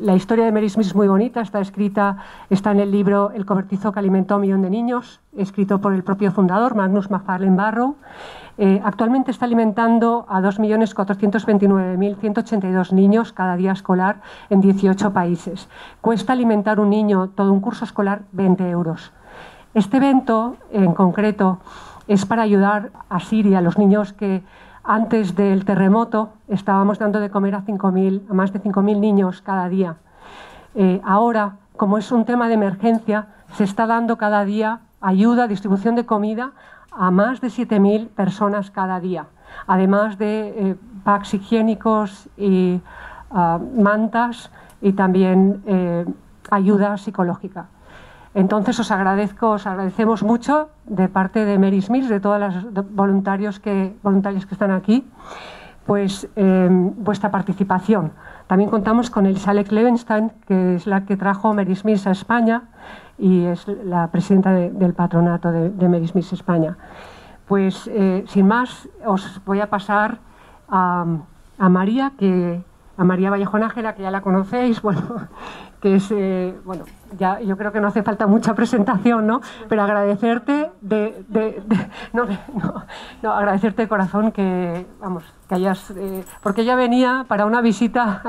La historia de Mary's Meals es muy bonita, está en el libro El cobertizo que alimentó a un millón de niños, escrito por el propio fundador, Magnus MacFarlane Barrow. Actualmente está alimentando a 2.429.182 niños cada día escolar en 18 países. Cuesta alimentar un niño todo un curso escolar 20 euros. Este evento, en concreto, es para ayudar a Siria, a los niños que antes del terremoto estábamos dando de comer a más de 5.000 niños cada día. Ahora, como es un tema de emergencia, se está dando cada día ayuda, distribución de comida a más de 7.000 personas cada día, además de packs higiénicos y mantas y también ayuda psicológica. Entonces os agradecemos mucho de parte de Mary's Meals, de todas las voluntarias que están aquí, pues vuestra participación. También contamos con el Salek Levenstein, que es la que trajo Mary's Meals a España y es la presidenta del patronato de Mary's Meals España. Pues sin más, os voy a pasar a María Vallejo-Nágera, que ya la conocéis, bueno, que es, ya yo creo que no hace falta mucha presentación, ¿no? Pero agradecerte agradecerte de corazón que, vamos, que hayas, porque ella venía para una visita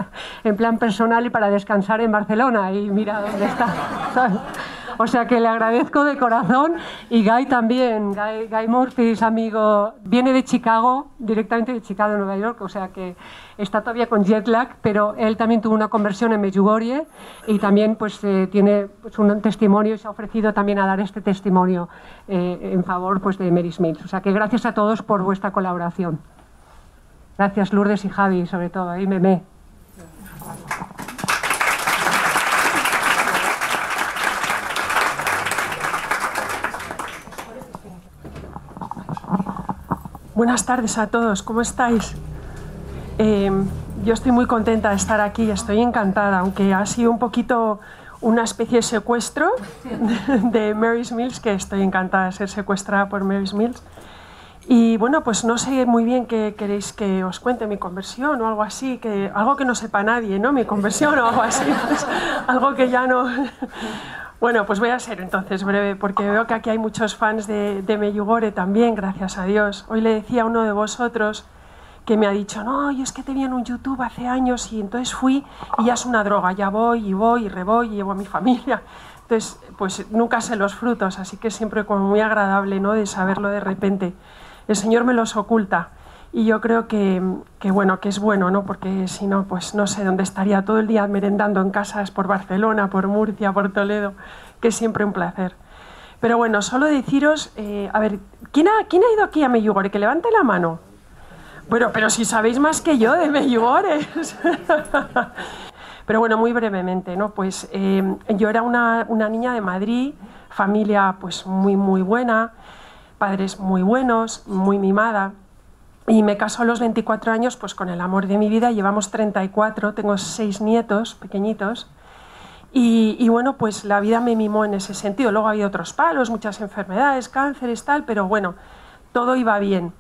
en plan personal y para descansar en Barcelona, y mira dónde está, ¿sabes? O sea que le agradezco de corazón, y Guy también, Guy Mortis, amigo, viene de Chicago, directamente de Chicago, Nueva York, o sea que está todavía con jet lag, pero él también tuvo una conversión en Međugorje y también pues tiene pues, un testimonio y se ha ofrecido también a dar este testimonio en favor pues, de Mary's Meals. O sea que gracias a todos por vuestra colaboración. Gracias Lourdes y Javi, sobre todo, y Meme. Buenas tardes a todos, ¿cómo estáis? Yo estoy muy contenta de estar aquí, estoy encantada, aunque ha sido un poquito una especie de secuestro de Mary's Meals, que estoy encantada de ser secuestrada por Mary's Meals. Y bueno, pues no sé muy bien qué queréis que os cuente, mi conversión o algo así, algo que no sepa nadie, ¿no? Mi conversión o algo así, pues, algo que ya no... Bueno, pues voy a ser entonces breve, porque veo que aquí hay muchos fans de Međugorje también, gracias a Dios. Hoy le decía a uno de vosotros que me ha dicho, no, yo es que te vi en un YouTube hace años y entonces fui y ya es una droga, ya voy y revoy y llevo a mi familia. Entonces, pues nunca sé los frutos, así que siempre como muy agradable, ¿no?, de saberlo de repente. El Señor me los oculta y yo creo que bueno, que es bueno, ¿no?, porque si no, pues no sé dónde estaría todo el día merendando en casas por Barcelona, por Murcia, por Toledo, que es siempre un placer. Pero bueno, solo deciros, a ver, ¿quién ha ido aquí a Međugorje? Que levante la mano. Bueno, pero si sabéis más que yo de Međugorje. Pero bueno, muy brevemente, ¿no? Pues yo era una niña de Madrid, familia pues muy buena, padres muy buenos, muy mimada. Y me caso a los 24 años pues, con el amor de mi vida, llevamos 34, tengo 6 nietos pequeñitos. Y bueno, pues la vida me mimó en ese sentido. Luego había otros palos, muchas enfermedades, cánceres, tal, pero bueno, todo iba bien.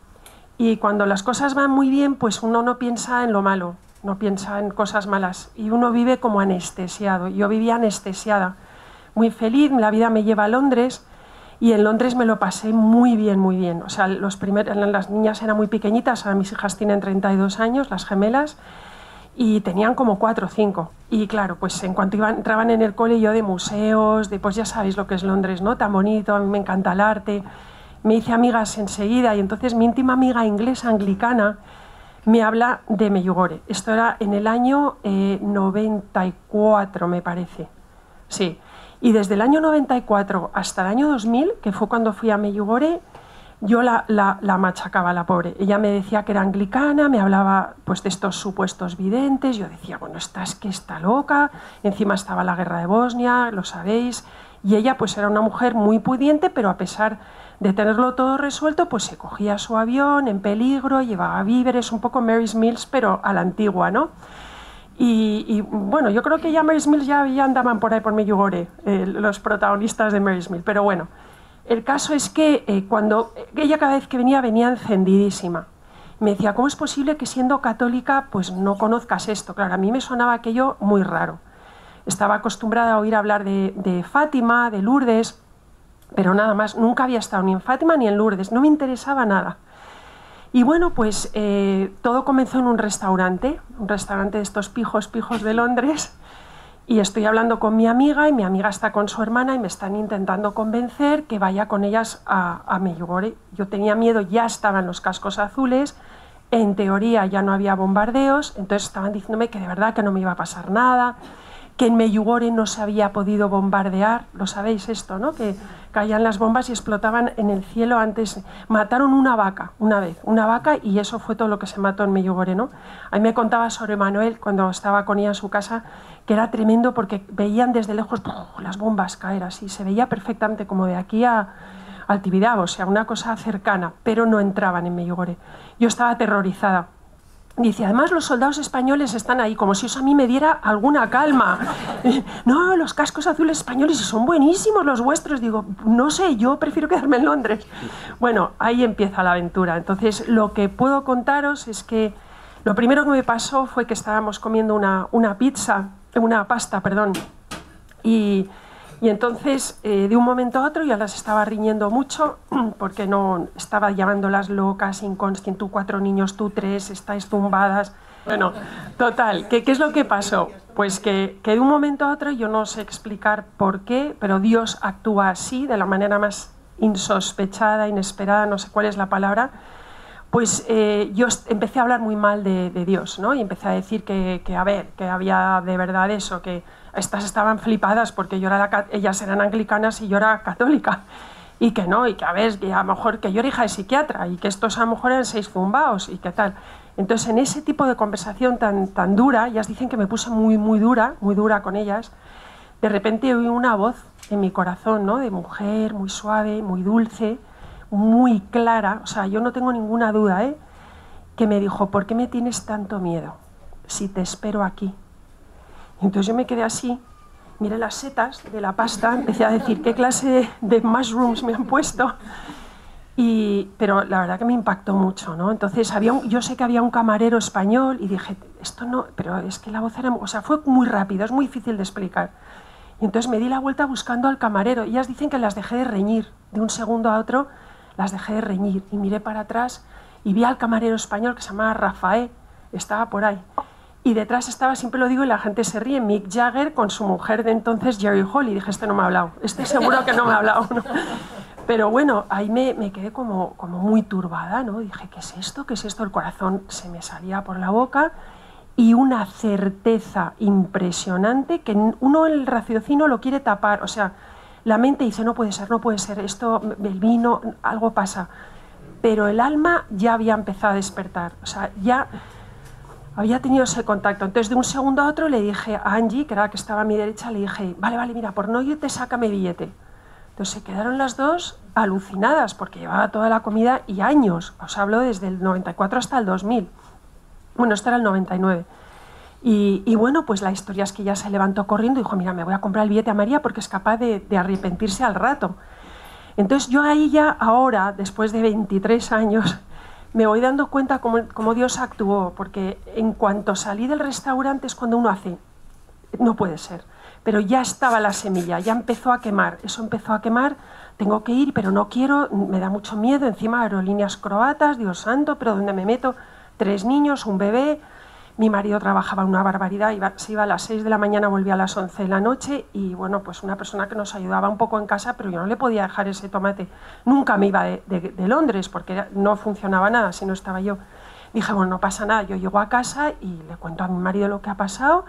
Y cuando las cosas van muy bien, pues uno no piensa en lo malo, no piensa en cosas malas. Y uno vive como anestesiado. Yo vivía anestesiada, muy feliz, la vida me lleva a Londres. Y en Londres me lo pasé muy bien. O sea, las niñas eran muy pequeñitas, ahora mis hijas tienen 32 años, las gemelas, y tenían como 4 o 5. Y claro, pues en cuanto entraban en el cole yo de museos, pues ya sabéis lo que es Londres, ¿no? Tan bonito, a mí me encanta el arte. Me hice amigas enseguida y entonces mi íntima amiga inglesa anglicana me habla de Međugorje. Esto era en el año 94, me parece. Sí. Y desde el año 94 hasta el año 2000, que fue cuando fui a Međugorje, yo la machacaba, la pobre. Ella me decía que era anglicana, me hablaba pues, de estos supuestos videntes, yo decía, bueno, está loca, encima estaba la guerra de Bosnia, lo sabéis, y ella pues era una mujer muy pudiente, pero a pesar de tenerlo todo resuelto, pues se cogía su avión en peligro, llevaba víveres, un poco Mary's Meals, pero a la antigua, ¿no? Y bueno, yo creo que ya Mary's Meals ya andaban por ahí por Međugorje, los protagonistas de Mary's Meals, pero bueno, el caso es que cuando ella cada vez que venía encendidísima, me decía, ¿cómo es posible que siendo católica pues no conozcas esto? Claro, a mí me sonaba aquello muy raro, Estaba acostumbrada a oír hablar de Fátima, de Lourdes, pero nada más, nunca había estado ni en Fátima ni en Lourdes, no me interesaba nada. Y bueno, pues todo comenzó en un restaurante de estos pijos de Londres, y estoy hablando con mi amiga, y mi amiga está con su hermana, y me están intentando convencer que vaya con ellas a Međugorje. Yo tenía miedo, ya estaban los cascos azules, en teoría ya no había bombardeos, entonces estaban diciéndome que de verdad que no me iba a pasar nada, que en Međugorje no se había podido bombardear, lo sabéis esto, ¿no? Que caían las bombas y explotaban en el cielo antes. Mataron una vaca una vez, y eso fue todo lo que se mató en Međugorje, ¿no? A mí me contaba sobre Manuel cuando estaba con ella en su casa, que era tremendo porque veían desde lejos las bombas caer así, se veía perfectamente como de aquí a Altividad, o sea, una cosa cercana, pero no entraban en Međugorje. Yo estaba aterrorizada. Dice, además los soldados españoles están ahí, como si eso a mí me diera alguna calma. No, los cascos azules españoles, son buenísimos los vuestros. Digo, no sé, yo prefiero quedarme en Londres. Bueno, ahí empieza la aventura. Entonces, lo que puedo contaros es que lo primero que me pasó fue que estábamos comiendo una pasta, y entonces, de un momento a otro, ya las estaba riñendo mucho, porque no estaba llamándolas locas, inconsciente, tú 4 niños, tú 3, estáis zumbadas. Bueno, total, ¿qué es lo que pasó? Pues que de un momento a otro, yo no sé explicar por qué, pero Dios actúa así, de la manera más insospechada, inesperada, no sé cuál es la palabra. Pues yo empecé a hablar muy mal de Dios, ¿no? Y empecé a decir que había de verdad eso, que estas estaban flipadas porque yo era ellas eran anglicanas y yo era católica, y que no, y que a ver, que a lo mejor que yo era hija de psiquiatra y que estos a lo mejor eran 6 zumbaos y qué tal. Entonces, en ese tipo de conversación tan dura, ellas dicen que me puse muy dura con ellas, de repente oí una voz en mi corazón, ¿no? De mujer, muy suave, muy dulce, muy clara, o sea, yo no tengo ninguna duda, ¿eh? Que me dijo, ¿por qué me tienes tanto miedo si te espero aquí? Entonces yo me quedé así, miré las setas de la pasta, empecé a decir qué clase de mushrooms me han puesto, pero la verdad que me impactó mucho, ¿no? Entonces yo sé que había un camarero español y dije, esto no, pero es que la voz era, o sea, fue muy rápido, es muy difícil de explicar. Y entonces me di la vuelta buscando al camarero, ellas dicen que las dejé de reñir, de un segundo a otro las dejé de reñir, y miré para atrás y vi al camarero español que se llamaba Rafael, estaba por ahí. Y detrás estaba, siempre lo digo y la gente se ríe, Mick Jagger con su mujer de entonces, Jerry Hall, y dije, este no me ha hablado, este seguro que no me ha hablado, ¿no? Pero bueno, ahí me quedé como muy turbada, ¿no? Dije, ¿qué es esto? ¿Qué es esto? El corazón se me salía por la boca, y una certeza impresionante que uno el raciocinio lo quiere tapar, o sea, la mente dice, no puede ser, esto, el vino, algo pasa. Pero el alma ya había empezado a despertar, o sea, ya había tenido ese contacto. Entonces, de un segundo a otro le dije a Angie, que era la que estaba a mi derecha, le dije, vale, mira, por no irte, sácame billete. Entonces se quedaron las dos alucinadas, porque llevaba toda la comida y años. Os hablo desde el 94 hasta el 2000. Bueno, esto era el 99. Y bueno, pues la historia es que ya se levantó corriendo y dijo, mira, me voy a comprar el billete a María porque es capaz de arrepentirse al rato. Entonces yo ahí ya, ahora, después de 23 años... me voy dando cuenta cómo Dios actuó, porque en cuanto salí del restaurante es cuando uno hace, no puede ser, pero ya estaba la semilla, ya empezó a quemar, tengo que ir, pero no quiero, me da mucho miedo, encima aerolíneas croatas, Dios santo, pero ¿dónde me meto? 3 niños, un bebé, mi marido trabajaba una barbaridad, se iba a las 6 de la mañana, volvía a las 11 de la noche, y bueno, pues una persona que nos ayudaba un poco en casa, pero yo no le podía dejar ese tomate. Nunca me iba de Londres, porque no funcionaba nada si no estaba yo. Dije, bueno, no pasa nada, yo llego a casa y le cuento a mi marido lo que ha pasado,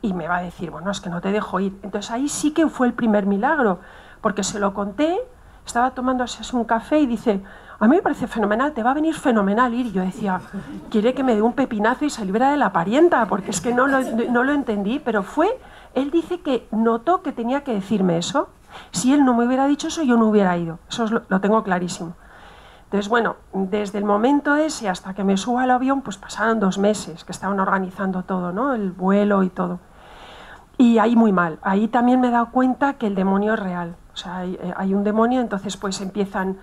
y me va a decir, bueno, es que no te dejo ir. Entonces ahí sí que fue el primer milagro, porque se lo conté, estaba tomándose un café y dice, a mí me parece fenomenal, te va a venir fenomenal ir. Yo decía, quiere que me dé un pepinazo y se libera de la parienta, porque es que no lo entendí, pero fue, él dice que notó que tenía que decirme eso. Si él no me hubiera dicho eso, yo no hubiera ido, eso lo tengo clarísimo. Entonces, bueno, desde el momento ese hasta que me suba al avión, pues pasaron 2 meses, que estaban organizando todo, ¿no? El vuelo y todo. Y ahí muy mal, ahí también me he dado cuenta que el demonio es real, o sea, hay un demonio, entonces pues empiezan...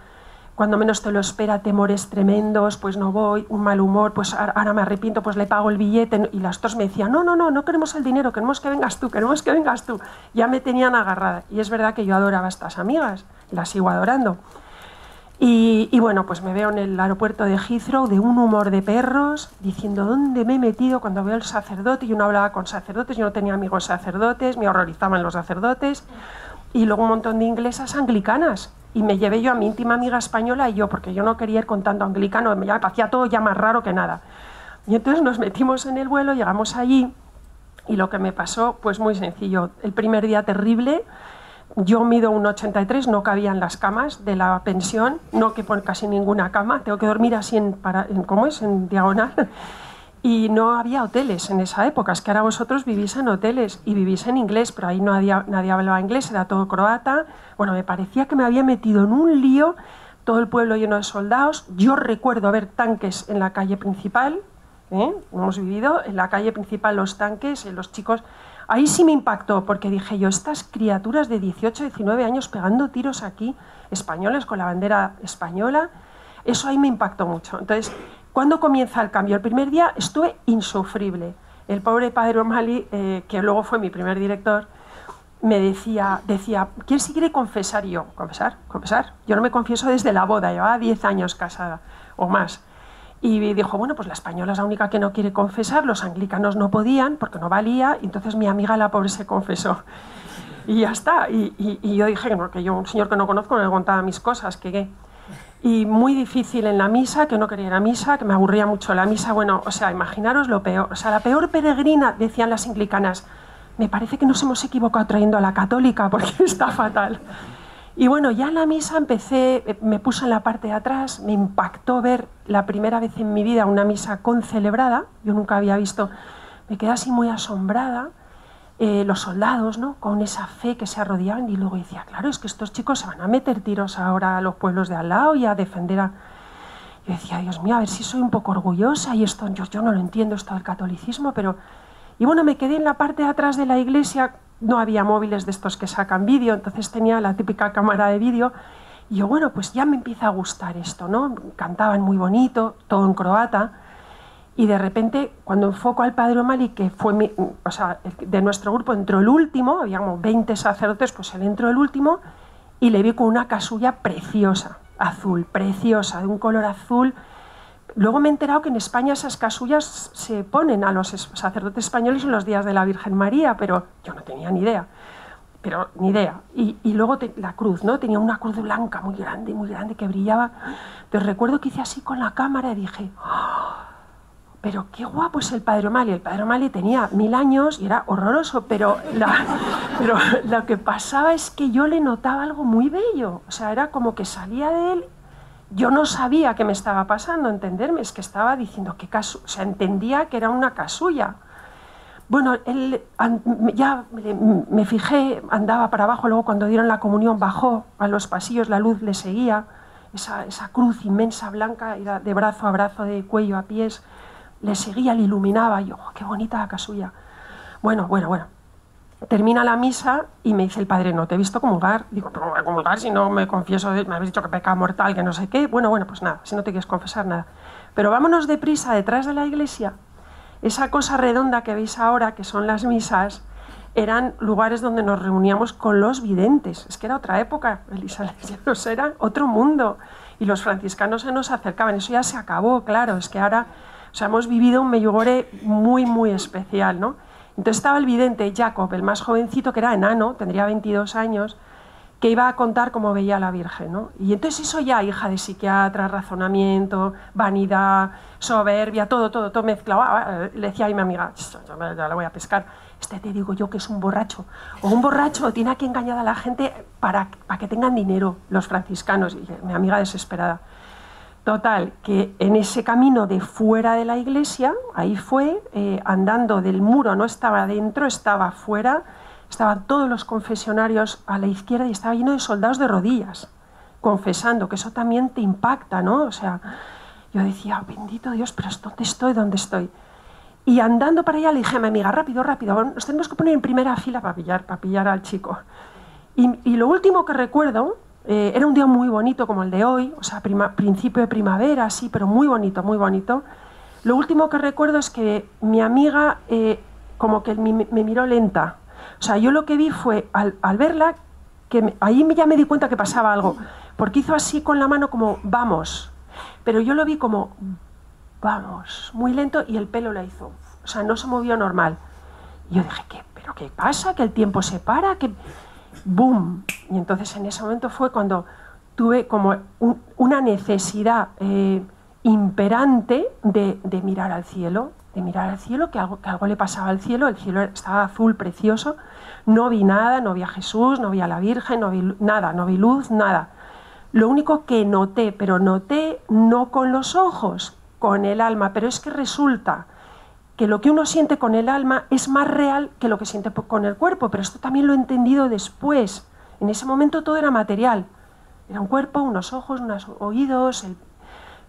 cuando menos te lo espera, temores tremendos, pues no voy, un mal humor, pues ahora me arrepiento, pues le pago el billete. Y las dos me decían, no queremos el dinero, queremos que vengas tú, Ya me tenían agarrada. Y es verdad que yo adoraba a estas amigas, las sigo adorando. Y bueno, pues me veo en el aeropuerto de Heathrow de un humor de perros, diciendo dónde me he metido cuando veo al sacerdote. Yo no hablaba con sacerdotes, yo no tenía amigos sacerdotes, me horrorizaban los sacerdotes. Y luego un montón de inglesas anglicanas. Y me llevé yo a mi íntima amiga española y yo, porque yo no quería ir con tanto anglicano, me hacía todo ya más raro que nada. Y entonces nos metimos en el vuelo, llegamos allí y lo que me pasó, pues muy sencillo. El primer día terrible, yo mido 1,83, no cabían las camas de la pensión, no que por casi ninguna cama, tengo que dormir así en diagonal. Y no había hoteles en esa época, es que ahora vosotros vivís en hoteles y vivís en inglés, pero ahí no había, nadie hablaba inglés, era todo croata. Bueno, me parecía que me había metido en un lío, todo el pueblo lleno de soldados. Yo recuerdo ver tanques en la calle principal, hemos vivido en la calle principal los tanques, los chicos. Ahí sí me impactó, porque dije yo, estas criaturas de 18, 19 años pegando tiros aquí, españoles con la bandera española, eso ahí me impactó mucho. Entonces, ¿cuándo comienza el cambio? El primer día estuve insufrible. El pobre Padre O'Malley, que luego fue mi primer director, me decía, ¿quién se quiere confesar? Y yo, ¿confesar? Yo no me confieso desde la boda, llevaba 10 años casada o más. Y dijo, bueno, pues la española es la única que no quiere confesar, los anglicanos no podían porque no valía, y entonces mi amiga la pobre se confesó. Y ya está. Y yo dije, no, que yo, un señor que no conozco, no le contaba mis cosas, que... Y muy difícil en la misa, que no quería ir a misa, que me aburría mucho la misa. Bueno, o sea, imaginaros lo peor. O sea, la peor peregrina, decían las anglicanas. Me parece que nos hemos equivocado trayendo a la católica, porque está fatal. Y bueno, ya en la misa empecé, me puse en la parte de atrás, me impactó ver la primera vez en mi vida una misa concelebrada. Yo nunca había visto, me quedé así muy asombrada. Los soldados, ¿no?, con esa fe que se arrodillaban, y luego decía, claro, es que estos chicos se van a meter tiros ahora a los pueblos de al lado y a defender a... Yo decía, Dios mío, a ver si soy un poco orgullosa y esto, yo no lo entiendo, esto del catolicismo, pero... Y bueno, me quedé en la parte de atrás de la iglesia, no había móviles de estos que sacan vídeo, entonces tenía la típica cámara de vídeo, y yo, bueno, pues ya me empieza a gustar esto, ¿no? Cantaban muy bonito, todo en croata. Y de repente, cuando enfoco al Padre O'Malley, que fue de nuestro grupo, entró el último, había como 20 sacerdotes, pues él entró el último, y le vi con una casulla preciosa, azul, preciosa, de un color azul. Luego me he enterado que en España esas casullas se ponen a los sacerdotes españoles en los días de la Virgen María, pero yo no tenía ni idea, Y luego la cruz, ¿no? Tenía una cruz blanca muy grande, que brillaba. Entonces recuerdo que hice así con la cámara y dije... ¡Oh! Pero qué guapo es el Padre O'Malley. El Padre O'Malley tenía 1000 años y era horroroso, pero lo que pasaba es que yo le notaba algo muy bello. O sea, era como que salía de él. Yo no sabía qué me estaba pasando, entenderme. Es que estaba diciendo que casulla. O sea, entendía que era una casulla. Bueno, él ya me fijé, andaba para abajo. Luego, cuando dieron la comunión, bajó a los pasillos, la luz le seguía. Esa cruz inmensa blanca era de brazo a brazo, de cuello a pies. Le seguía, le iluminaba, y yo, oh, qué bonita la casulla. Bueno. Termina la misa y me dice el padre, no te he visto comulgar. Digo, pero voy a comulgar si no me confieso, me habéis dicho que pecado mortal, que no sé qué. Bueno, pues nada, si no te quieres confesar, nada. Pero vámonos deprisa detrás de la iglesia. Esa cosa redonda que veis ahora, que son las misas, eran lugares donde nos reuníamos con los videntes. Es que era otra época, Elisa, era otro mundo. Y los franciscanos se nos acercaban, eso ya se acabó, claro, es que ahora... O sea, hemos vivido un Međugorje muy, muy especial, ¿no? Entonces estaba el vidente Jacob, el más jovencito, que era enano, tendría 22 años, que iba a contar cómo veía a la Virgen, ¿no? Y entonces eso ya, hija de psiquiatra, razonamiento, vanidad, soberbia, todo mezclado. Le decía a mi amiga, ya la voy a pescar. Este te digo yo que es un borracho. O un borracho tiene aquí engañada a la gente para que tengan dinero los franciscanos. Y mi amiga desesperada. Total, que en ese camino de fuera de la iglesia, ahí fue, andando del muro, no estaba dentro, estaba fuera, estaban todos los confesionarios a la izquierda y estaba lleno de soldados de rodillas, confesando, que eso también te impacta, ¿no? O sea, yo decía, oh, bendito Dios, pero ¿dónde estoy? Y andando para allá le dije a mi amiga, rápido, nos tenemos que poner en primera fila para pillar al chico. Y lo último que recuerdo Era un día muy bonito como el de hoy, o sea, principio de primavera, sí, pero muy bonito, muy bonito. Lo último que recuerdo es que mi amiga como que me miró lenta. O sea, yo lo que vi fue, al verla, que ahí ya me di cuenta que pasaba algo, porque hizo así con la mano como, vamos. Pero yo lo vi como, vamos, muy lento, y el pelo la hizo. O sea, no se movió normal. Y yo dije, ¿pero qué pasa? ¿Que el tiempo se para? ¿Que...? ¡Boom! Y entonces en ese momento fue cuando tuve como una necesidad imperante de mirar al cielo, que algo le pasaba al cielo. El cielo estaba azul, precioso, no vi nada, no vi a Jesús, no vi a la Virgen, no vi nada, no vi luz, nada. Lo único que noté, pero noté no con los ojos, con el alma, pero es que resulta que lo que uno siente con el alma es más real que lo que siente con el cuerpo, pero esto también lo he entendido después. En ese momento todo era material, era un cuerpo, unos ojos, unos oídos,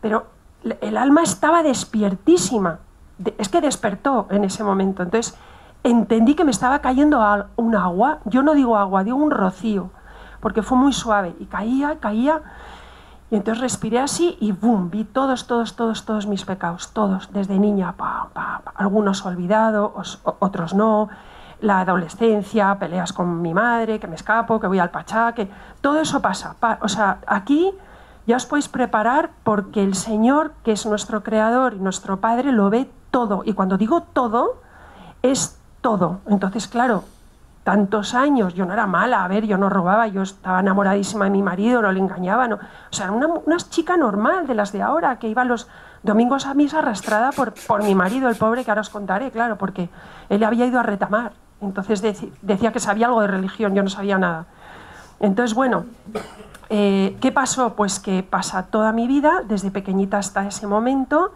pero el alma estaba despiertísima, es que despertó en ese momento. Entonces entendí que me estaba cayendo un agua, yo no digo agua, digo un rocío, porque fue muy suave, y caía, caía, y entonces respiré así y ¡bum! Vi todos mis pecados, todos, desde niña, algunos olvidados, otros no, la adolescencia, peleas con mi madre, que me escapo, que voy al pachá, que todo eso pasa. O sea, aquí ya os podéis preparar porque el Señor, que es nuestro Creador y nuestro Padre, lo ve todo. Y cuando digo todo, es todo. Entonces, claro, tantos años, yo no era mala, a ver, yo no robaba, yo estaba enamoradísima de mi marido, no le engañaba, no. O sea, una chica normal de las de ahora, que iba los domingos a misa arrastrada por mi marido, el pobre, que ahora os contaré, claro, porque él había ido a retamar, entonces decía que sabía algo de religión, yo no sabía nada. Entonces, bueno, ¿qué pasó? Pues que pasa toda mi vida, desde pequeñita hasta ese momento,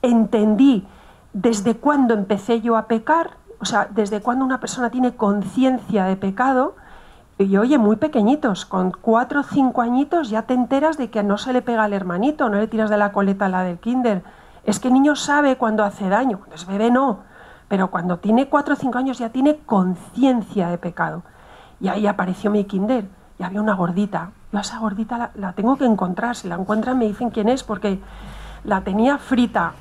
entendí desde cuándo empecé yo a pecar. O sea, desde cuando una persona tiene conciencia de pecado, y oye, muy pequeñitos, con 4 o 5 añitos ya te enteras de que no se le pega al hermanito, no le tiras de la coleta a la del kinder. Es que el niño sabe cuando hace daño, cuando es bebé no, pero cuando tiene 4 o 5 años ya tiene conciencia de pecado. Y ahí apareció mi kinder, y había una gordita. Yo a esa gordita la tengo que encontrar, si la encuentran me dicen quién es, porque la tenía frita.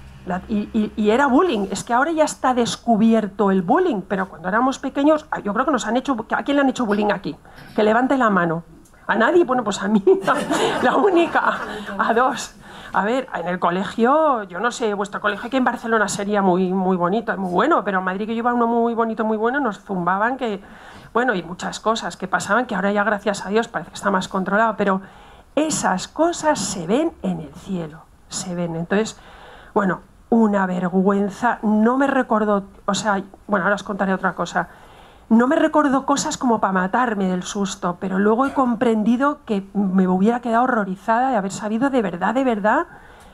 Y era bullying, es que ahora ya está descubierto el bullying, pero cuando éramos pequeños, yo creo que nos han hecho, ¿a quién le han hecho bullying aquí? Que levante la mano. ¿A nadie? Bueno, pues a mí, la única, a dos. A ver, en el colegio, yo no sé, vuestro colegio que en Barcelona sería muy bonito, muy bueno, pero en Madrid, que yo iba a uno muy bonito, muy bueno, nos zumbaban que, bueno, y muchas cosas que pasaban, que ahora ya gracias a Dios parece que está más controlado, pero esas cosas se ven en el cielo, se ven. Entonces, bueno, una vergüenza, no me recordó, o sea, bueno, ahora os contaré otra cosa, no me recordó cosas como para matarme del susto, pero luego he comprendido que me hubiera quedado horrorizada de haber sabido de verdad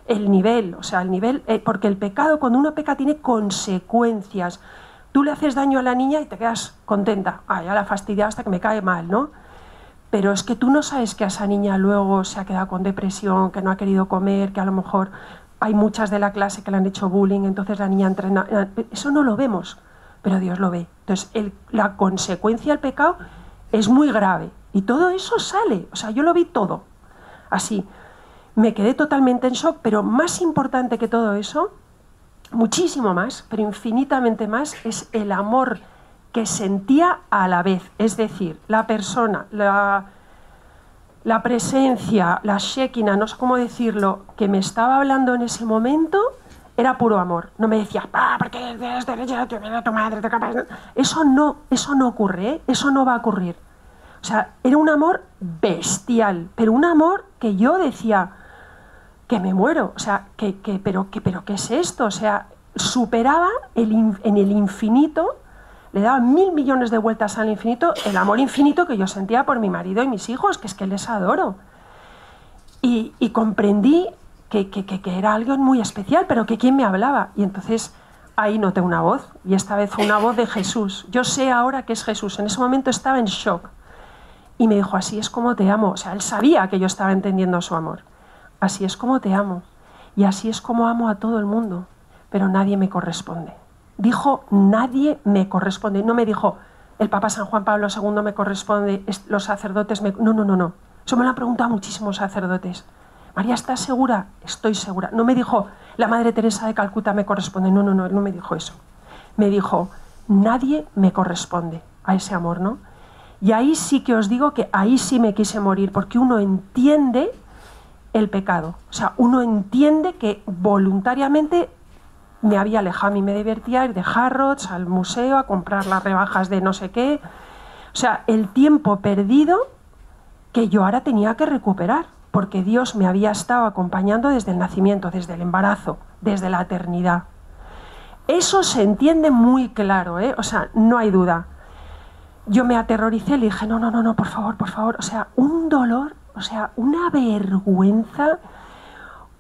el nivel, o sea, el nivel, porque el pecado, cuando uno peca, tiene consecuencias. Tú le haces daño a la niña y te quedas contenta, ah, ya la fastidié hasta que me cae mal, ¿no? Pero es que tú no sabes que a esa niña luego se ha quedado con depresión, que no ha querido comer, que a lo mejor... Hay muchas de la clase que le han hecho bullying, entonces la niña entrena... Eso no lo vemos, pero Dios lo ve. Entonces, la consecuencia del pecado es muy grave. Y todo eso sale. O sea, yo lo vi todo. Así. Me quedé totalmente en shock, pero más importante que todo eso, muchísimo más, pero infinitamente más, es el amor que sentía a la vez. Es decir, la persona, la presencia, la Shekina, no sé cómo decirlo, que me estaba hablando en ese momento, era puro amor. No me decía, ¿por qué eres derecha, tu madre, tu capaz? Eso no ocurre, ¿eh? Eso no va a ocurrir. O sea, era un amor bestial, pero un amor que yo decía, que me muero, o sea, pero ¿qué es esto? O sea, superaba en el infinito, le daba 1000 millones de vueltas al infinito, el amor infinito que yo sentía por mi marido y mis hijos, que es que les adoro. Y comprendí que era algo muy especial, pero que quién me hablaba. Y entonces ahí noté una voz, y esta vez fue una voz de Jesús. Yo sé ahora que es Jesús, en ese momento estaba en shock. Y me dijo, así es como te amo. O sea, él sabía que yo estaba entendiendo su amor. Así es como te amo. Y así es como amo a todo el mundo, pero nadie me corresponde. Dijo, nadie me corresponde. No me dijo, el Papa San Juan Pablo II me corresponde, los sacerdotes me... No. Eso me lo han preguntado muchísimos sacerdotes. María, ¿estás segura? Estoy segura. No me dijo, la Madre Teresa de Calcuta me corresponde. No, no, no, él no me dijo eso. Me dijo, nadie me corresponde a ese amor, ¿no? Y ahí sí que os digo que ahí sí me quise morir, porque uno entiende el pecado. O sea, uno entiende que voluntariamente me había alejado. A mí me divertía ir de Harrods al museo a comprar las rebajas de no sé qué. O sea, el tiempo perdido que yo ahora tenía que recuperar, porque Dios me había estado acompañando desde el nacimiento, desde el embarazo, desde la eternidad. Eso se entiende muy claro, ¿eh? O sea, no hay duda. Yo me aterroricé, le dije, no, no, no, no, por favor, por favor. O sea, un dolor, o sea, una vergüenza,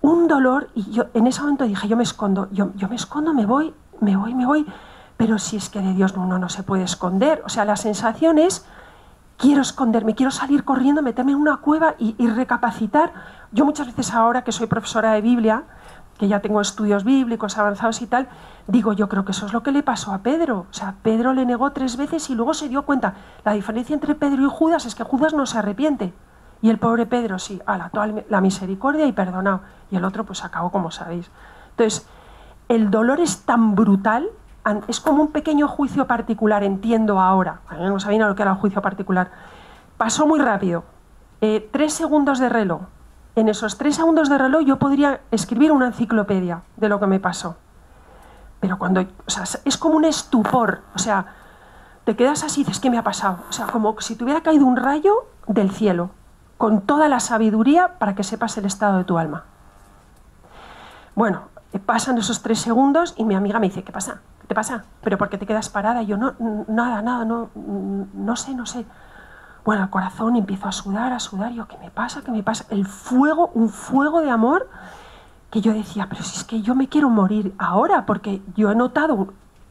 un dolor. Y yo en ese momento dije, yo me escondo, yo me escondo, me voy. Pero si es que de Dios uno no se puede esconder. O sea, la sensación es, quiero esconderme, quiero salir corriendo, meterme en una cueva y recapacitar. Yo muchas veces ahora que soy profesora de Biblia, que ya tengo estudios bíblicos avanzados y tal, digo, yo creo que eso es lo que le pasó a Pedro. O sea, Pedro le negó 3 veces y luego se dio cuenta. La diferencia entre Pedro y Judas es que Judas no se arrepiente. Y el pobre Pedro, sí, ala, toda la misericordia y perdonado. Y el otro pues acabó como sabéis. Entonces, el dolor es tan brutal. Es como un pequeño juicio particular, entiendo ahora. No sabía lo que era el juicio particular. Pasó muy rápido. 3 segundos de reloj. En esos 3 segundos de reloj yo podría escribir una enciclopedia de lo que me pasó. Pero cuando... O sea, es como un estupor. O sea, te quedas así y dices, ¿qué me ha pasado? O sea, como si te hubiera caído un rayo del cielo. Con toda la sabiduría para que sepas el estado de tu alma. Bueno, pasan esos 3 segundos y mi amiga me dice, ¿qué pasa? ¿Te pasa? ¿Pero por qué te quedas parada? Y yo, no, nada, nada, no sé. Bueno, el corazón empiezo a sudar, yo, ¿qué me pasa? ¿Qué me pasa? El fuego, un fuego de amor que yo decía, pero si es que yo me quiero morir ahora, porque yo he notado,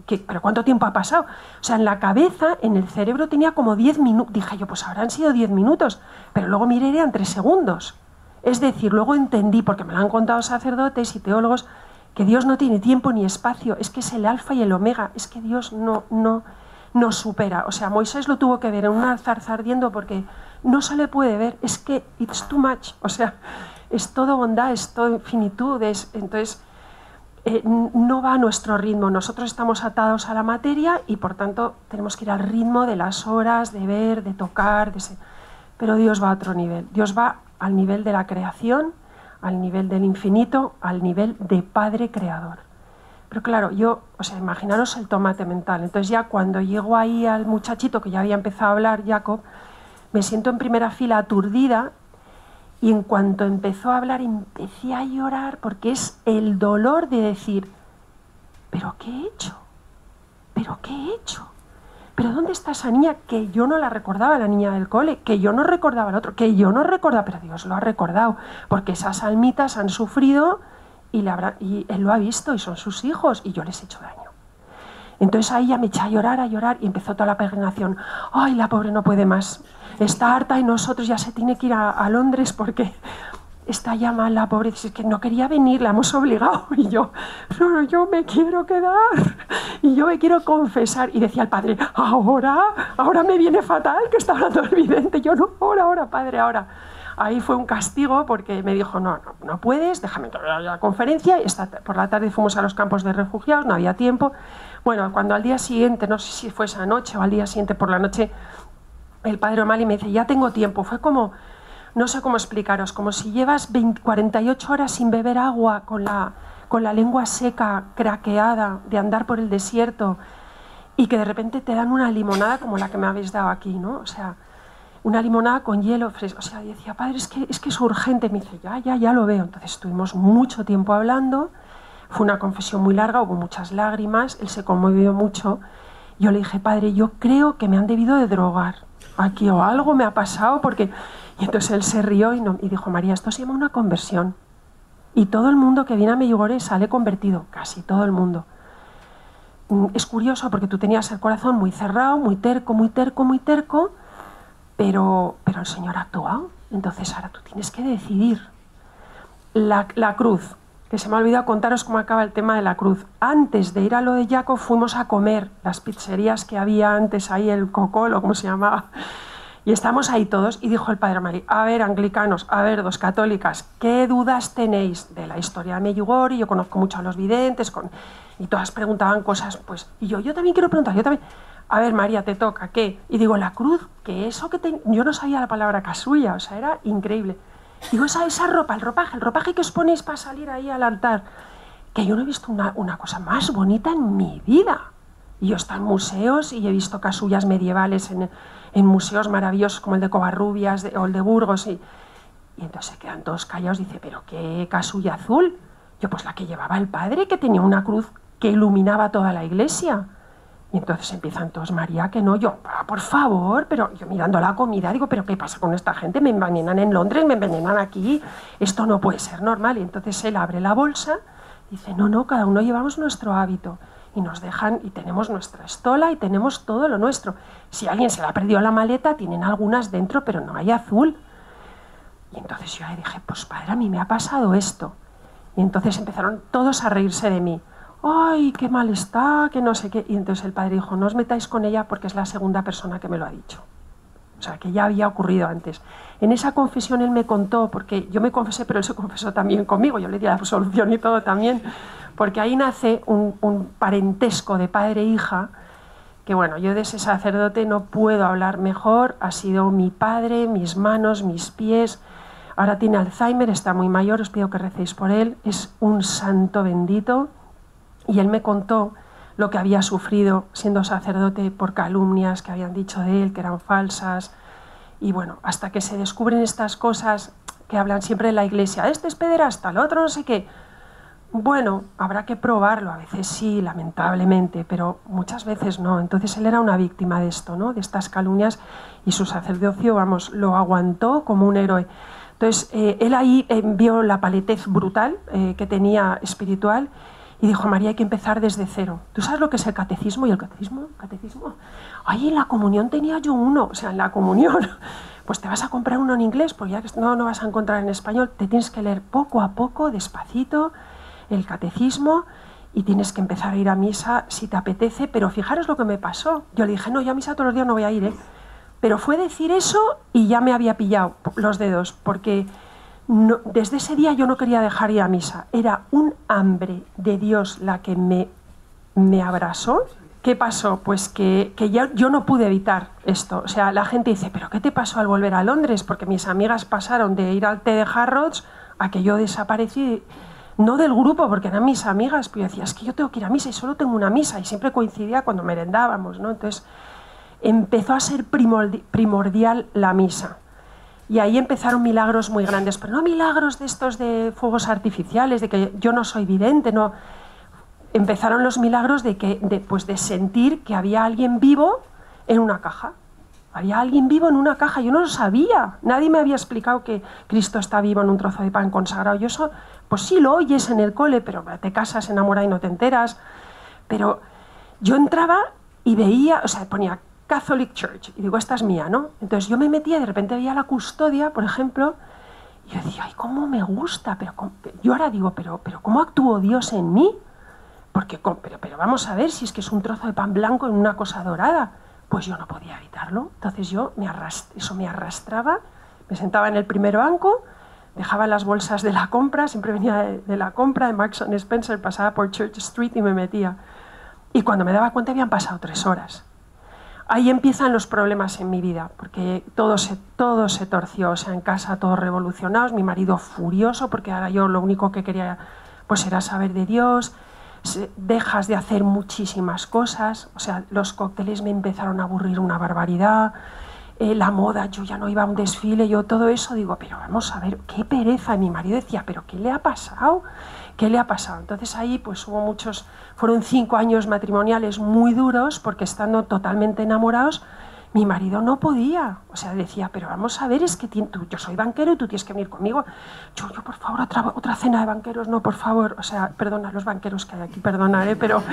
que, pero ¿cuánto tiempo ha pasado? O sea, en la cabeza, en el cerebro tenía como 10 minutos, dije yo, pues habrán sido 10 minutos, pero luego miré, eran 3 segundos. Es decir, luego entendí, porque me lo han contado sacerdotes y teólogos, que Dios no tiene tiempo ni espacio, es que es el alfa y el omega, es que Dios no supera. O sea, Moisés lo tuvo que ver en una zarza ardiendo porque no se le puede ver, es que it's too much, o sea, es todo bondad, es todo infinitud, entonces no va a nuestro ritmo. Nosotros estamos atados a la materia y por tanto tenemos que ir al ritmo de las horas, de ver, de tocar, de ser. Pero Dios va a otro nivel, Dios va al nivel de la creación, al nivel del infinito, al nivel de Padre Creador. Pero claro, yo, o sea, imaginaros el tomate mental. Entonces ya cuando llego ahí al muchachito, que ya había empezado a hablar, Jacob, me siento en primera fila aturdida y en cuanto empezó a hablar empecé a llorar porque es el dolor de decir, ¿pero qué he hecho? ¿Pero qué he hecho? ¿Pero dónde está esa niña que yo no la recordaba, la niña del cole? Que yo no recordaba al otro, que yo no recordaba, pero Dios lo ha recordado, porque esas almitas han sufrido y Él lo ha visto y son sus hijos y yo les he hecho daño. Entonces ahí ya me eché a llorar y empezó toda la peregrinación. ¡Ay, la pobre no puede más! Está harta y nosotros ya se tiene que ir a Londres porque está ya mal la pobre. Es que no quería venir, la hemos obligado. Y yo, no, yo me quiero quedar. Y yo me quiero confesar. Y decía el padre, ahora me viene fatal que está hablando el vidente. Yo, no, ahora, padre, ahora. Ahí fue un castigo porque me dijo, no puedes, déjame la conferencia. Por la tarde fuimos a los campos de refugiados, no había tiempo. Bueno, cuando al día siguiente, no sé si fue esa noche o al día siguiente por la noche, el padre O'Malley me dice, ya tengo tiempo. Fue como, no sé cómo explicaros, como si llevas 48 horas sin beber agua, con la lengua seca, craqueada, de andar por el desierto, y que de repente te dan una limonada como la que me habéis dado aquí, ¿no? O sea, una limonada con hielo fresco. O sea, decía, padre, es que es urgente. Me dice, ya lo veo. Entonces estuvimos mucho tiempo hablando, fue una confesión muy larga, hubo muchas lágrimas, él se conmovió mucho. Yo le dije, padre, yo creo que me han debido de drogar aquí o algo me ha pasado porque... Y entonces él se rió y dijo, María, esto se llama una conversión. Y todo el mundo que viene a Međugorje sale convertido, casi todo el mundo. Es curioso porque tú tenías el corazón muy cerrado, muy terco, pero el Señor ha actuado. Entonces ahora tú tienes que decidir. La cruz, que se me ha olvidado contaros cómo acaba el tema de la cruz. Antes de ir a lo de Jacob fuimos a comer las pizzerías que había antes ahí, el Cocol o como se llamaba. Y estamos ahí todos y dijo el padre O'Malley, a ver, anglicanos, a ver, dos católicas, ¿qué dudas tenéis de la historia de Međugorje? Yo conozco mucho a los videntes y todas preguntaban cosas, pues, y yo también quiero preguntar, yo también. A ver, María, te toca, ¿qué? Y digo, la cruz, que eso que te... Yo no sabía la palabra casulla, o sea, era increíble. Digo, esa ropa, el ropaje que os ponéis para salir ahí al altar, que yo no he visto una cosa más bonita en mi vida. Y yo he estado en museos y he visto casullas medievales en museos maravillosos como el de Covarrubias o el de Burgos. Y entonces se quedan todos callados y dicen, ¿pero qué casulla azul? Yo, pues la que llevaba el padre, que tenía una cruz que iluminaba toda la iglesia. Y entonces empiezan todos, María, que no, yo, ah, por favor, pero yo mirando la comida, digo, ¿pero qué pasa con esta gente? Me envenenan en Londres, me envenenan aquí, esto no puede ser normal. Y entonces él abre la bolsa, dice, no, no, cada uno llevamos nuestro hábito. Y nos dejan, y tenemos nuestra estola, y tenemos todo lo nuestro. Si alguien se le ha perdido la maleta, tienen algunas dentro, pero no hay azul. Y entonces yo le dije, pues padre, a mí me ha pasado esto. Y entonces empezaron todos a reírse de mí. ¡Ay, qué mal está! Que no sé qué. Y entonces el padre dijo, no os metáis con ella porque es la segunda persona que me lo ha dicho. O sea, que ya había ocurrido antes. En esa confesión él me contó, porque yo me confesé, pero él se confesó también conmigo, yo le di la absolución y todo también, porque ahí nace un parentesco de padre e hija, que bueno, yo de ese sacerdote no puedo hablar mejor, ha sido mi padre, mis manos, mis pies, ahora tiene Alzheimer, está muy mayor, os pido que recéis por él, es un santo bendito, y él me contó lo que había sufrido siendo sacerdote por calumnias que habían dicho de él, que eran falsas, y bueno, hasta que se descubren estas cosas que hablan siempre de la iglesia, este es pederasta, el otro no sé qué, bueno, habrá que probarlo, a veces sí, lamentablemente, pero muchas veces no, entonces él era una víctima de esto, ¿no? De estas calumnias, y su sacerdocio, vamos, lo aguantó como un héroe. Entonces, él ahí vio la paletez brutal que tenía espiritual, y dijo, María, hay que empezar desde cero. ¿Tú sabes lo que es el catecismo? ¿Y el catecismo? Ay, en la comunión tenía yo uno. O sea, en la comunión, pues te vas a comprar uno en inglés, porque ya que no vas a encontrar en español, te tienes que leer poco a poco, despacito, el catecismo, y tienes que empezar a ir a misa si te apetece. Pero fijaros lo que me pasó. Yo le dije, no, yo a misa todos los días no voy a ir, ¿eh? Pero fue decir eso y ya me había pillado los dedos, porque... No, desde ese día yo no quería dejar ir a misa, era un hambre de Dios la que me abrazó. ¿Qué pasó? Pues que ya, yo no pude evitar esto, o sea, la gente dice, ¿pero qué te pasó al volver a Londres? Porque mis amigas pasaron de ir al té de Harrods a que yo desaparecí, no del grupo, porque eran mis amigas, pero yo decía, es que yo tengo que ir a misa y solo tengo una misa, y siempre coincidía cuando merendábamos, ¿no? Entonces empezó a ser primordial la misa. Y ahí empezaron milagros muy grandes, pero no milagros de estos de fuegos artificiales, de que yo no soy vidente, no. Empezaron los milagros de sentir que había alguien vivo en una caja. Había alguien vivo en una caja, yo no lo sabía. Nadie me había explicado que Cristo está vivo en un trozo de pan consagrado. Yo eso, pues sí lo oyes en el cole, pero te casas, enamoras y no te enteras. Pero yo entraba y veía, o sea, ponía... Catholic Church, y digo, esta es mía, ¿no? Entonces yo me metía y de repente veía la custodia, por ejemplo, y yo decía, ay, cómo me gusta, pero cómo... yo ahora digo, pero ¿cómo actuó Dios en mí? Porque, pero vamos a ver, si es que es un trozo de pan blanco en una cosa dorada, pues yo no podía evitarlo, entonces yo me arrastraba, me sentaba en el primer banco, dejaba las bolsas de la compra, siempre venía de la compra, de Marks & Spencer, pasaba por Church Street y me metía, y cuando me daba cuenta habían pasado 3 horas. Ahí empiezan los problemas en mi vida, porque todo se torció, o sea, en casa todos revolucionados, mi marido furioso, porque ahora yo lo único que quería pues era saber de Dios, dejas de hacer muchísimas cosas, o sea, los cócteles me empezaron a aburrir una barbaridad, la moda, yo ya no iba a un desfile, yo todo eso, digo, pero vamos a ver, qué pereza, y mi marido decía, pero ¿qué le ha pasado? ¿Qué le ha pasado? Entonces ahí pues hubo muchos, fueron 5 años matrimoniales muy duros, porque estando totalmente enamorados, mi marido no podía, o sea, decía, pero vamos a ver, es que yo soy banquero y tú tienes que venir conmigo, yo por favor, otra cena de banqueros, no, por favor, o sea, perdona los banqueros que hay aquí, perdonad, pero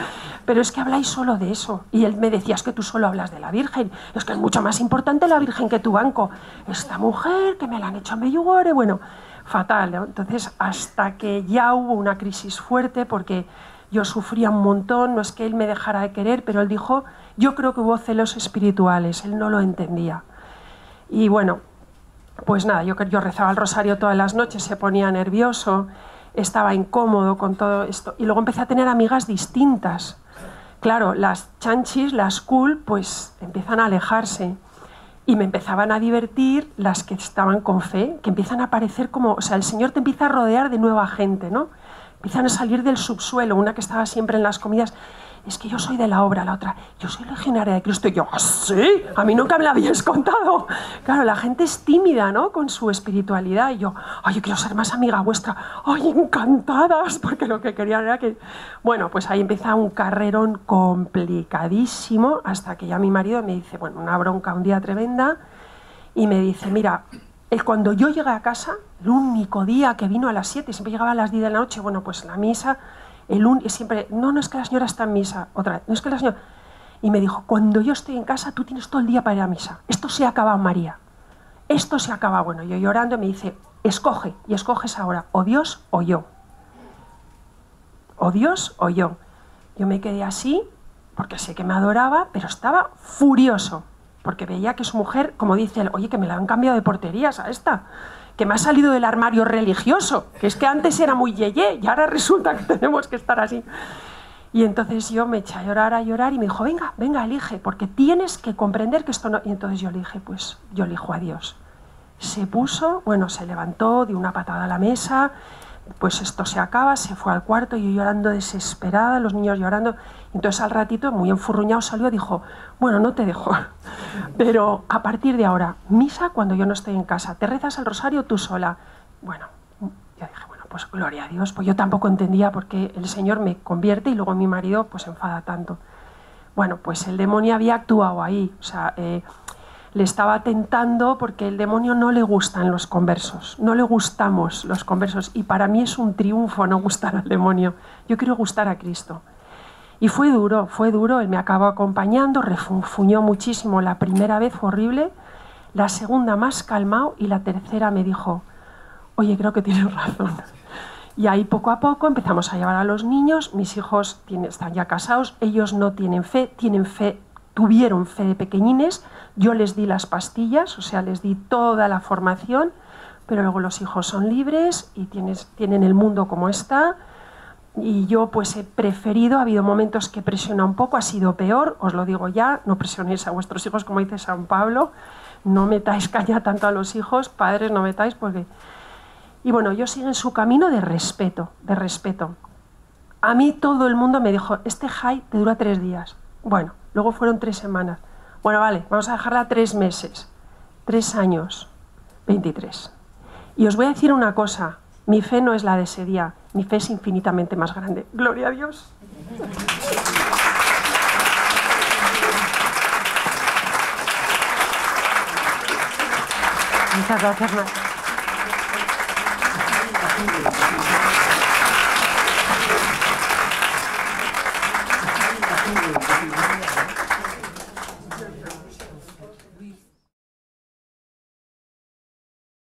es que habláis solo de eso, y él me decía, es que tú solo hablas de la Virgen, es que es mucho más importante la Virgen que tu banco, esta mujer que me la han hecho a Međugorje, bueno, fatal, ¿no? Entonces hasta que ya hubo una crisis fuerte, porque yo sufría un montón, no es que él me dejara de querer, pero él dijo, yo creo que hubo celos espirituales, él no lo entendía. Y bueno, pues nada, yo rezaba el rosario todas las noches, se ponía nervioso, estaba incómodo con todo esto. Y luego empecé a tener amigas distintas. Claro, las chanchis, las cool, pues empiezan a alejarse. Y me empezaban a divertir las que estaban con fe, que empiezan a aparecer como... O sea, el Señor te empieza a rodear de nueva gente, ¿no? Empiezan a salir del subsuelo, una que estaba siempre en las comidas... Es que yo soy de la obra, la otra, yo soy legionaria de Cristo. Y yo, ¿ah, sí? A mí nunca me la habías contado. Claro, la gente es tímida, ¿no? Con su espiritualidad. Y yo, ay, yo quiero ser más amiga vuestra. Ay, encantadas, porque lo que querían era que... Bueno, pues ahí empieza un carrerón complicadísimo, hasta que ya mi marido me dice, bueno, una bronca un día tremenda, y me dice, mira, cuando yo llegué a casa, el único día que vino a las 7, siempre llegaba a las 10 de la noche, bueno, pues la misa... siempre, no es que la señora está en misa, otra vez, no es que la señora... Y me dijo, cuando yo estoy en casa, tú tienes todo el día para ir a misa. Esto se acaba, María. Esto se acaba. Bueno, yo llorando, me dice, escoge, y escoges ahora, o Dios o yo. O Dios o yo. Yo me quedé así, porque sé que me adoraba, pero estaba furioso, porque veía que su mujer, como dice él, oye, que me la han cambiado de porterías a esta... que me ha salido del armario religioso, que es que antes era muy yeye y ahora resulta que tenemos que estar así. Y entonces yo me eché a llorar y me dijo, venga, venga, elige, porque tienes que comprender que esto no... Y entonces yo le dije, pues yo elijo a Dios. Se puso, bueno, se levantó, dio una patada a la mesa, pues esto se acaba, se fue al cuarto, yo llorando desesperada, los niños llorando. Entonces al ratito, muy enfurruñado, salió y dijo, bueno, no te dejo, pero a partir de ahora, misa cuando yo no estoy en casa, te rezas el rosario tú sola. Bueno, yo dije, bueno, pues gloria a Dios, pues yo tampoco entendía por qué el Señor me convierte y luego mi marido pues enfada tanto. Bueno, pues el demonio había actuado ahí, o sea, le estaba tentando porque el demonio no le gustan los conversos, no le gustamos los conversos, y para mí es un triunfo no gustar al demonio, yo quiero gustar a Cristo. Y fue duro, él me acabó acompañando, refunfuñó muchísimo, la primera vez fue horrible, la segunda más calmado y la tercera me dijo, oye, creo que tienes razón. Y ahí poco a poco empezamos a llevar a los niños, mis hijos están ya casados, ellos no tienen fe, tuvieron fe de pequeñines, yo les di las pastillas, o sea, les di toda la formación, pero luego los hijos son libres y tienen el mundo como está. Y yo pues he preferido, ha habido momentos que presiona un poco, ha sido peor, os lo digo ya, no presionéis a vuestros hijos, como dice San Pablo, no metáis caña tanto a los hijos, padres no metáis, porque... Y bueno, ellos siguen su camino de respeto, de respeto. A mí todo el mundo me dijo, este high te dura 3 días, bueno, luego fueron 3 semanas, bueno, vale, vamos a dejarla 3 meses, 3 años, 23. Y os voy a decir una cosa, mi fe no es la de ese día, mi fe es infinitamente más grande. ¡Gloria a Dios! Muchas gracias, María.